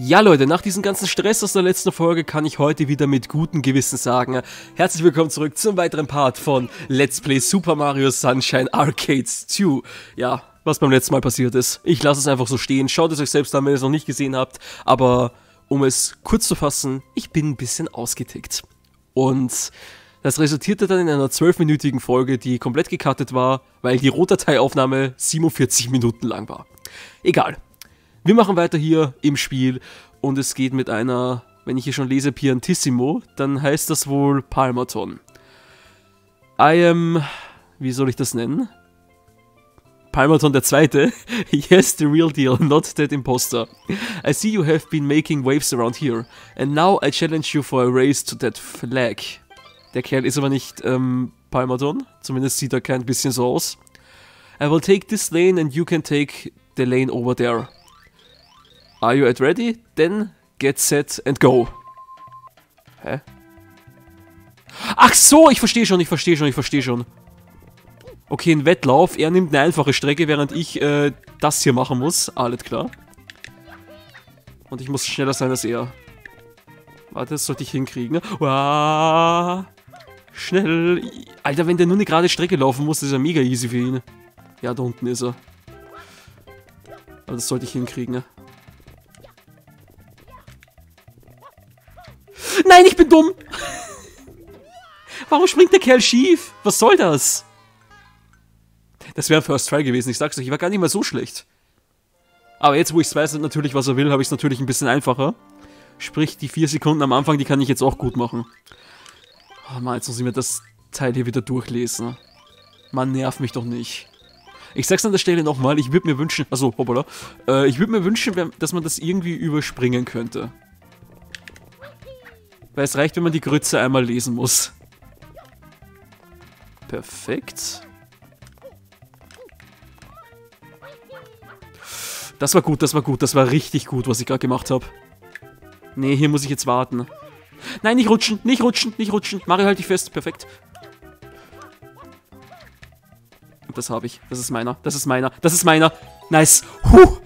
Ja Leute, nach diesem ganzen Stress aus der letzten Folge kann ich heute wieder mit gutem Gewissen sagen, herzlich willkommen zurück zum weiteren Part von Let's Play Super Mario Sunshine Arcades 2. Ja, was beim letzten Mal passiert ist. Ich lasse es einfach so stehen, schaut es euch selbst an, wenn ihr es noch nicht gesehen habt. Aber um es kurz zu fassen, ich bin ein bisschen ausgetickt. Und das resultierte dann in einer 12-minütigen Folge, die komplett gecuttet war, weil die Rohdateiaufnahme 47 Minuten lang war. Egal. Wir machen weiter hier im Spiel und es geht mit einer, wenn ich hier schon lese, Piantissimo, dann heißt das wohl Palmaton. I am, wie soll ich das nennen? Palmaton der Zweite. Yes, the real deal, not that imposter. I see you have been making waves around here and now I challenge you for a race to that flag. Der Kerl ist aber nicht Palmaton, zumindest sieht er kein bisschen so aus. I will take this lane and you can take the lane over there. Are you at ready? Then get set and go. Hä? Ach so, ich verstehe schon. Okay, ein Wettlauf. Er nimmt eine einfache Strecke, während ich das hier machen muss. Alles klar. Und ich muss schneller sein als er. Warte, das sollte ich hinkriegen. Uah, schnell. Alter, wenn der nur eine gerade Strecke laufen muss, ist ja mega easy für ihn. Ja, da unten ist er. Aber das sollte ich hinkriegen, ne? Nein, ich bin dumm! Warum springt der Kerl schief? Was soll das? Das wäre ein First Try gewesen, ich sag's euch, ich war gar nicht mal so schlecht. Aber jetzt, wo ich weiß natürlich, was er will, habe ich es natürlich ein bisschen einfacher. Sprich, die 4 Sekunden am Anfang, die kann ich jetzt auch gut machen. Oh Mann, jetzt muss ich mir das Teil hier wieder durchlesen. Mann, nerv mich doch nicht. Ich sag's an der Stelle nochmal, ich würde mir wünschen... Achso, hoppala. Ich würde mir wünschen, dass man das irgendwie überspringen könnte. Weil es reicht, wenn man die Grütze einmal lesen muss. Perfekt. Das war gut. Das war richtig gut, was ich gerade gemacht habe. Nee, hier muss ich jetzt warten. Nein, nicht rutschen. Mario, halt dich fest. Perfekt. Das habe ich. Das ist meiner. Nice. Huh.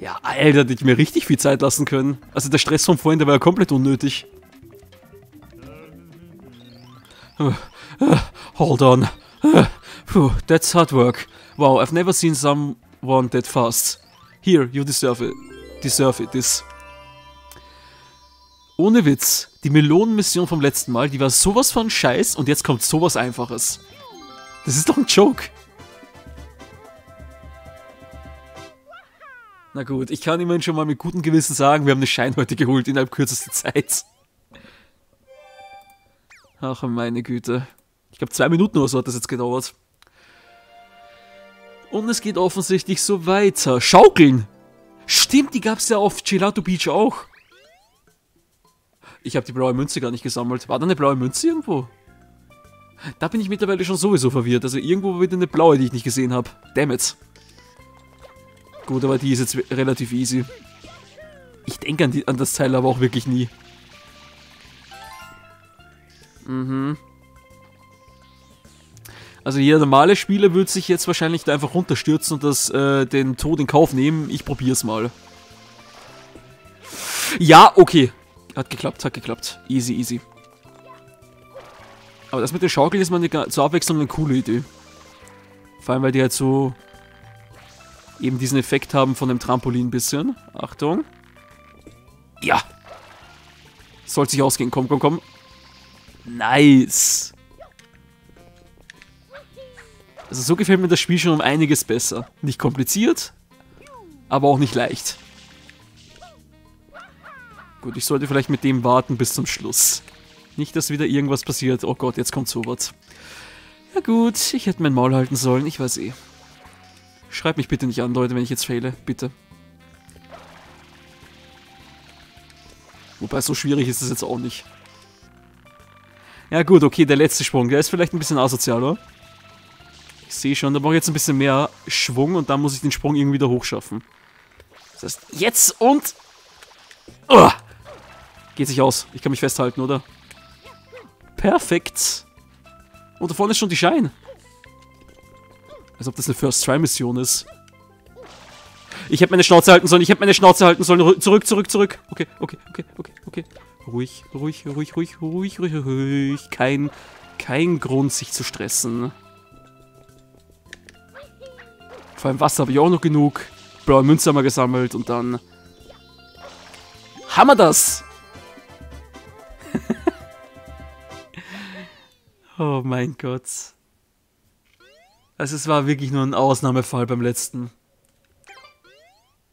Ja, Alter, hätte ich mir richtig viel Zeit lassen können. Also der Stress von vorhin, der war ja komplett unnötig. Hold on. That's hard work. Wow, I've never seen someone that fast. Here, you deserve it. This. Ohne Witz, die Melonenmission vom letzten Mal, die war sowas von Scheiß und jetzt kommt sowas Einfaches. Das ist doch ein Joke. Na gut, ich kann immerhin schon mal mit gutem Gewissen sagen, wir haben eine Schein heute geholt innerhalb kürzester Zeit. Ach meine Güte. Ich glaube 2 Minuten oder so hat das jetzt gedauert. Und es geht offensichtlich so weiter. Schaukeln! Stimmt, die gab es ja auf Gelato Beach auch. Ich habe die blaue Münze gar nicht gesammelt. War da eine blaue Münze irgendwo? Da bin ich mittlerweile schon sowieso verwirrt. Also irgendwo war wieder eine blaue, die ich nicht gesehen habe. Damn it. Gut, aber die ist jetzt relativ easy. Ich denke an das Teil aber auch wirklich nie. Mhm. Also jeder normale Spieler würde sich jetzt wahrscheinlich da einfach runterstürzen und das, den Tod in Kauf nehmen. Ich probier's mal. Ja, okay. Hat geklappt. Easy. Aber das mit den Schaukeln ist mal zur Abwechslung eine coole Idee. Vor allem, weil die halt so... eben diesen Effekt haben von dem Trampolin ein bisschen. Achtung. Ja. Soll sich ausgehen. Komm. Nice. Also so gefällt mir das Spiel schon um einiges besser. Nicht kompliziert, aber auch nicht leicht. Gut, ich sollte vielleicht mit dem warten bis zum Schluss. Nicht, dass wieder irgendwas passiert. Oh Gott, jetzt kommt sowas. Na gut, ich hätte mein Maul halten sollen. Ich weiß eh. Schreibt mich bitte nicht an, Leute, wenn ich jetzt fehle. Bitte. Wobei, so schwierig ist es jetzt auch nicht. Ja gut, okay, der letzte Sprung. Der ist vielleicht ein bisschen asozial, oder? Ich sehe schon, da brauche ich jetzt ein bisschen mehr Schwung und dann muss ich den Sprung irgendwie wieder hochschaffen. Das heißt, jetzt und... Oh! Geht sich aus. Ich kann mich festhalten, oder? Perfekt. Und da vorne ist schon die Schein. Als ob das eine First-Try-Mission ist. Ich hätte meine Schnauze halten sollen. Ich hätte meine Schnauze halten sollen. Zurück, zurück, zurück. Okay, okay, okay, okay, okay. Ruhig, ruhig, ruhig, ruhig, ruhig, ruhig, ruhig. Kein Grund, sich zu stressen. Vor allem Wasser habe ich auch noch genug. Blaue Münze haben wir gesammelt und dann... Haben wir das! Oh mein Gott. Also es war wirklich nur ein Ausnahmefall beim letzten.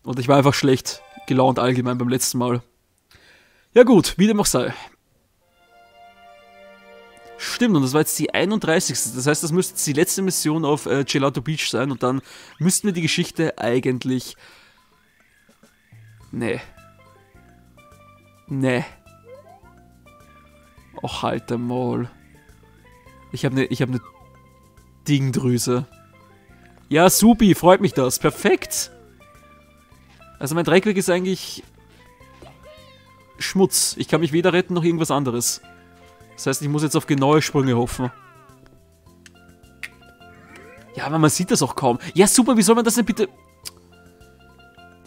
Und ich war einfach schlecht gelaunt allgemein beim letzten Mal. Ja gut, wie dem auch sei. Stimmt, und das war jetzt die 31. Das heißt, das müsste jetzt die letzte Mission auf Gelato Beach sein. Und dann müssten wir die Geschichte eigentlich... Nee. Och, halt einmal. Ich hab ne Dingdrüse. Ja, supi, freut mich das. Perfekt. Also mein Dreckweg ist eigentlich Schmutz. Ich kann mich weder retten noch irgendwas anderes. Das heißt, ich muss jetzt auf genaue Sprünge hoffen. Ja, aber man sieht das auch kaum. Ja, super, wie soll man das denn bitte...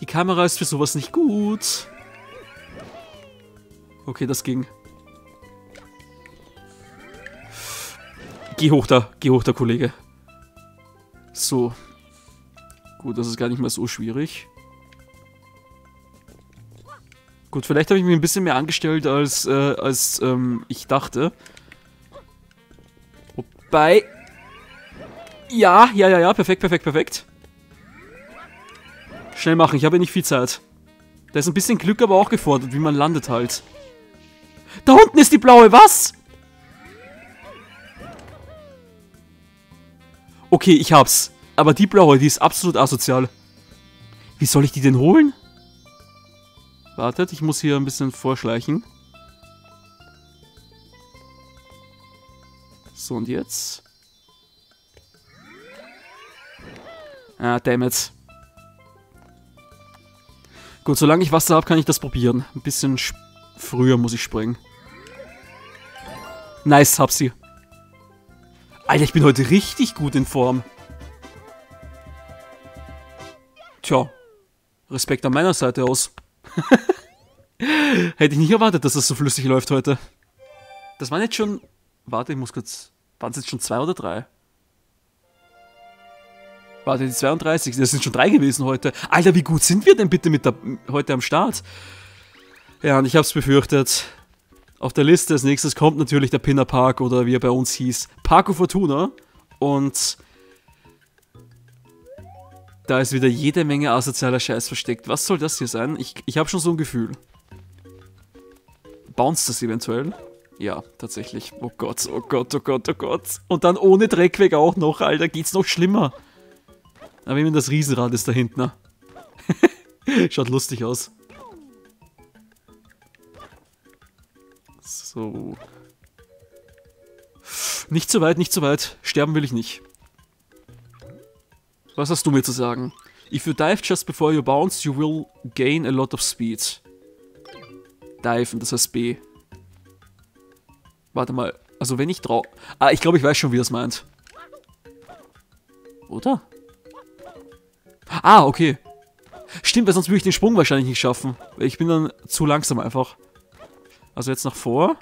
Die Kamera ist für sowas nicht gut. Okay, das ging. Geh hoch da, Kollege. So. Gut, das ist gar nicht mehr so schwierig. Gut, vielleicht habe ich mich ein bisschen mehr angestellt, als ich dachte. Wobei... Ja, perfekt. Schnell machen, ich habe ja nicht viel Zeit. Da ist ein bisschen Glück aber auch gefordert, wie man landet halt. Da unten ist die blaue, was? Okay, ich hab's. Aber die blaue, die ist absolut asozial. Wie soll ich die denn holen? Wartet, ich muss hier ein bisschen vorschleichen. So, und jetzt? Ah, dammit. Gut, solange ich Wasser habe, kann ich das probieren. Ein bisschen früher muss ich springen. Nice, hab sie. Alter, ich bin heute richtig gut in Form. Tja, Respekt an meiner Seite aus. Hätte ich nicht erwartet, dass das so flüssig läuft heute. Das waren jetzt schon... Warte, ich muss kurz... Waren es jetzt schon 2 oder 3? Warte, die 32. Das sind schon 3 gewesen heute. Alter, wie gut sind wir denn bitte mit heute am Start? Ja, und ich hab's befürchtet. Auf der Liste als nächstes kommt natürlich der Pinner Park, oder wie er bei uns hieß, Parko Fortuna. Und da ist wieder jede Menge asozialer Scheiß versteckt. Was soll das hier sein? Ich habe schon so ein Gefühl. Bounce das eventuell? Ja, tatsächlich. Oh Gott, oh Gott, oh Gott, oh Gott. Und dann ohne Dreckweg auch noch, Alter. Geht's noch schlimmer. Aber eben das Riesenrad ist da hinten. Schaut lustig aus. So. Nicht so weit, nicht so weit. Sterben will ich nicht. Was hast du mir zu sagen? If you dive just before you bounce, you will gain a lot of speed. Diven, das heißt B. Warte mal. Also wenn ich drauf... Ah, ich glaube, ich weiß schon, wie das meint. Oder? Ah, okay. Stimmt, weil sonst würde ich den Sprung wahrscheinlich nicht schaffen. Ich bin dann zu langsam einfach. Also jetzt nach vor.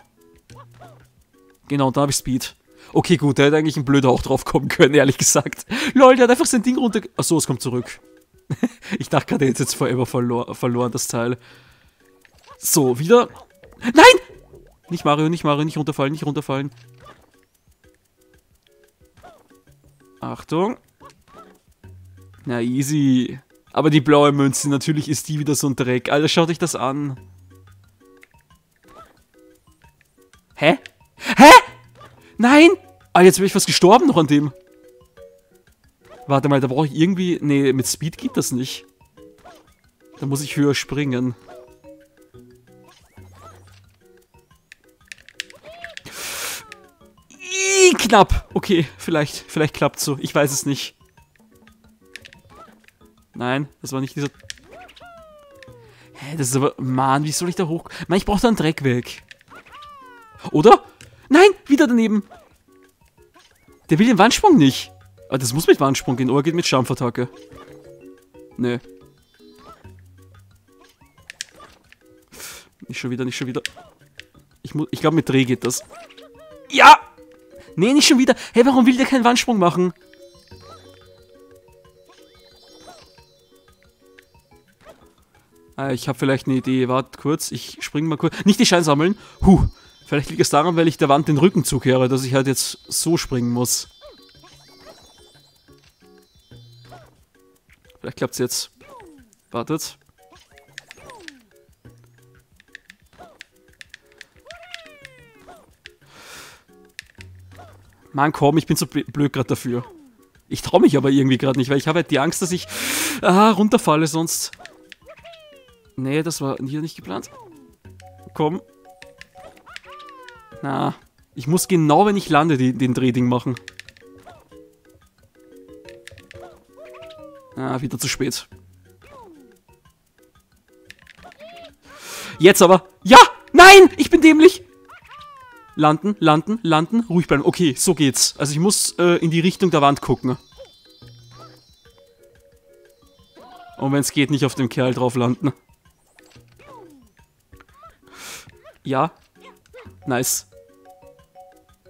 Genau, da habe ich Speed. Okay, gut, da hätte eigentlich ein Blöder auch drauf kommen können, ehrlich gesagt. Lol, der hat einfach sein Ding runter... Achso, es kommt zurück. Ich dachte gerade, er hätte jetzt forever verloren, das Teil. So, wieder... Nein! Nicht Mario, nicht Mario, nicht runterfallen, nicht runterfallen. Achtung. Na, easy. Aber die blaue Münze, natürlich ist die wieder so ein Dreck. Alter, schaut euch das an. Hä? Hä? Nein! Ah, jetzt bin ich fast gestorben noch an dem. Warte mal, da brauche ich irgendwie... Nee, mit Speed geht das nicht. Da muss ich höher springen. Knapp! Okay, vielleicht klappt's so. Ich weiß es nicht. Nein, das war nicht dieser... Hä, das ist aber... Mann, wie soll ich da hoch... Mann, ich brauche da einen Dreck weg. Oder? Nein, wieder daneben. Der will den Wandsprung nicht. Aber das muss mit Wandsprung gehen, oder geht mit Schampfattacke. Nee. Nicht schon wieder, nicht schon wieder. Ich glaube, mit Dreh geht das. Ja! Nee, nicht schon wieder. Hey, warum will der keinen Wandsprung machen? Ich habe vielleicht eine Idee. Warte kurz. Ich springe mal kurz. Nicht die Scheine sammeln. Vielleicht liegt es daran, weil ich der Wand den Rücken zukehre, dass ich halt jetzt so springen muss. Vielleicht klappt es jetzt. Wartet. Mann, komm, ich bin so blöd gerade dafür. Ich traue mich aber irgendwie gerade nicht, weil ich habe halt die Angst, dass ich runterfalle sonst. Nee, das war hier nicht geplant. Komm. Na, ich muss genau, wenn ich lande, den Drehding machen. Ah, wieder zu spät. Jetzt aber. Ja! Nein! Ich bin dämlich! Landen, landen, landen. Ruhig bleiben. Okay, so geht's. Also ich muss in die Richtung der Wand gucken. Und wenn es geht, nicht auf dem Kerl drauf landen. Ja. Nice.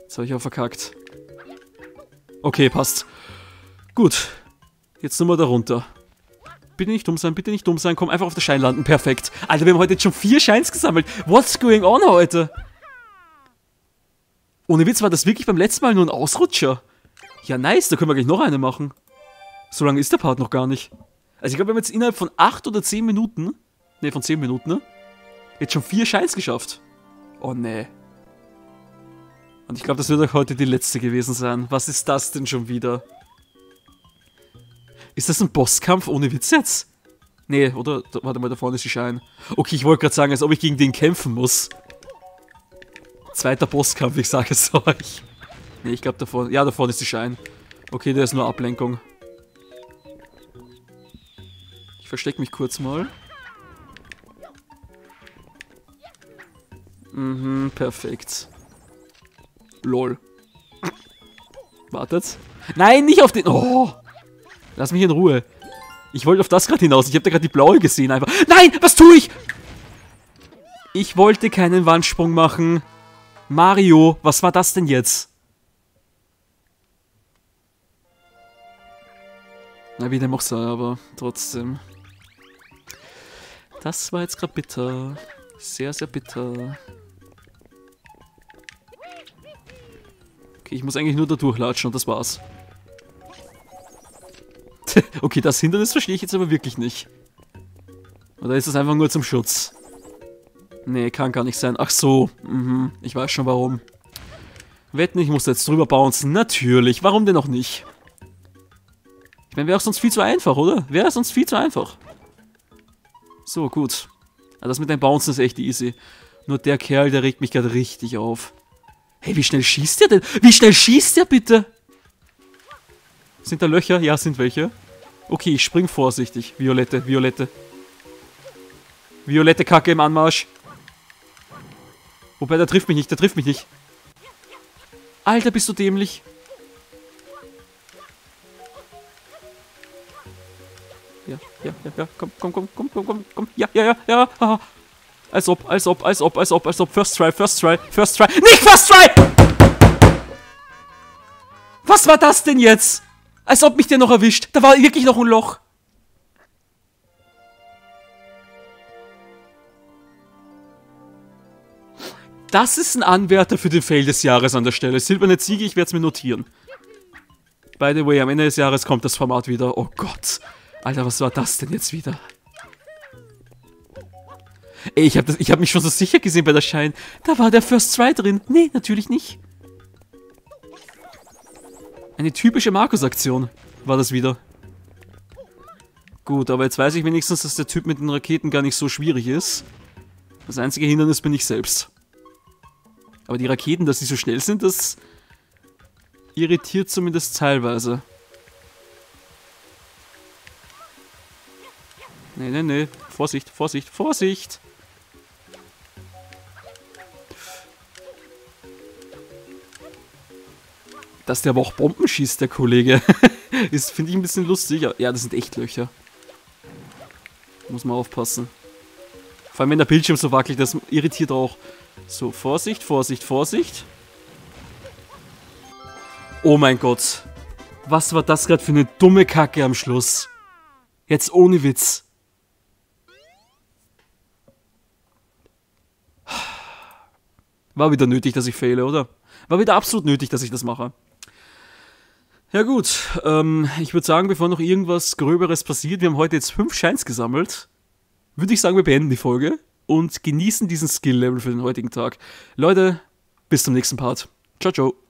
Jetzt habe ich auch verkackt. Okay, passt. Gut. Jetzt nur mal da runter. Bitte nicht dumm sein, bitte nicht dumm sein. Komm, einfach auf den Schein landen. Perfekt. Alter, wir haben heute jetzt schon 4 Scheins gesammelt. What's going on heute? Ohne Witz war das wirklich beim letzten Mal nur ein Ausrutscher. Ja, nice. Da können wir gleich noch eine machen. So lange ist der Part noch gar nicht. Also ich glaube, wir haben jetzt innerhalb von 8 oder 10 Minuten, ne, von 10 Minuten, ne, jetzt schon 4 Scheins geschafft. Oh, ne. Und ich glaube, das wird auch heute die letzte gewesen sein. Was ist das denn schon wieder? Ist das ein Bosskampf ohne Witz jetzt? Ne, oder? Warte mal, da vorne ist die Schein. Okay, ich wollte gerade sagen, als ob ich gegen den kämpfen muss. Zweiter Bosskampf, ich sage es euch. Ne, ich glaube, da vorne, ja, da vorne ist die Schein. Okay, da ist nur Ablenkung. Ich verstecke mich kurz mal. Mhm, perfekt. Lol. Wartet. Nein, nicht auf den... Oh! Lass mich in Ruhe. Ich wollte auf das gerade hinaus. Ich habe da gerade die blaue gesehen einfach. Nein, was tue ich? Ich wollte keinen Wandsprung machen. Mario, was war das denn jetzt? Na, wie dem auch sei, aber trotzdem. Das war jetzt gerade bitter. Sehr, sehr bitter. Okay, ich muss eigentlich nur da durchlatschen und das war's. Okay, das Hindernis verstehe ich jetzt aber wirklich nicht. Oder ist das einfach nur zum Schutz? Nee, kann gar nicht sein. Ach so, ich weiß schon warum. Wetten, ich muss da jetzt drüber bouncen. Natürlich, warum denn auch nicht? Ich meine, wäre auch sonst viel zu einfach, oder? Wäre sonst viel zu einfach. So, gut. Also das mit dem Bouncen ist echt easy. Nur der Kerl, der regt mich gerade richtig auf. Hey, wie schnell schießt der denn? Wie schnell schießt der bitte? Sind da Löcher? Ja, sind welche. Okay, ich spring vorsichtig. Violette, Violette. Violette Kacke im Anmarsch. Wobei, der trifft mich nicht, der trifft mich nicht. Alter, bist du dämlich. Ja, ja, ja, ja, komm, komm, komm, komm, komm, komm, komm, ja, ja, ja, ja, haha. Als ob, als ob, als ob, als ob, als ob, first try, first try, first try, nicht first try! Was war das denn jetzt? Als ob mich der noch erwischt, da war wirklich noch ein Loch. Das ist ein Anwärter für den Fail des Jahres an der Stelle, silberne Ziege, ich werde es mir notieren. By the way, am Ende des Jahres kommt das Format wieder, oh Gott. Alter, was war das denn jetzt wieder? Ey, ich hab mich schon so sicher gesehen bei der Schein. Da war der First Try drin. Nee, natürlich nicht. Eine typische Markus-Aktion war das wieder. Gut, aber jetzt weiß ich wenigstens, dass der Typ mit den Raketen gar nicht so schwierig ist. Das einzige Hindernis bin ich selbst. Aber die Raketen, dass sie so schnell sind, das irritiert zumindest teilweise. Nee, nee, nee. Vorsicht, Vorsicht, Vorsicht! Dass der aber auch Bomben schießt, der Kollege. Das finde ich ein bisschen lustig. Ja, das sind echt Löcher. Muss man aufpassen. Vor allem wenn der Bildschirm so wackelt, das irritiert auch. So, Vorsicht, Vorsicht, Vorsicht. Oh mein Gott. Was war das gerade für eine dumme Kacke am Schluss? Jetzt ohne Witz. War wieder nötig, dass ich fehle, oder? War wieder absolut nötig, dass ich das mache. Ja gut, ich würde sagen, bevor noch irgendwas Gröberes passiert, wir haben heute jetzt 5 Shines gesammelt, würde ich sagen, wir beenden die Folge und genießen diesen Skill-Level für den heutigen Tag. Leute, bis zum nächsten Part. Ciao, ciao.